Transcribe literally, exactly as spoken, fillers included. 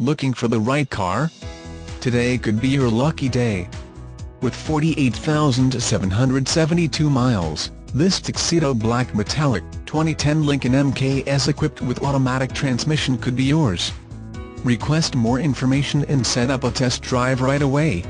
Looking for the right car? Today could be your lucky day. With forty-eight thousand seven hundred seventy-two miles, this tuxedo black metallic twenty ten Lincoln M K S equipped with automatic transmission could be yours. Request more information and set up a test drive right away.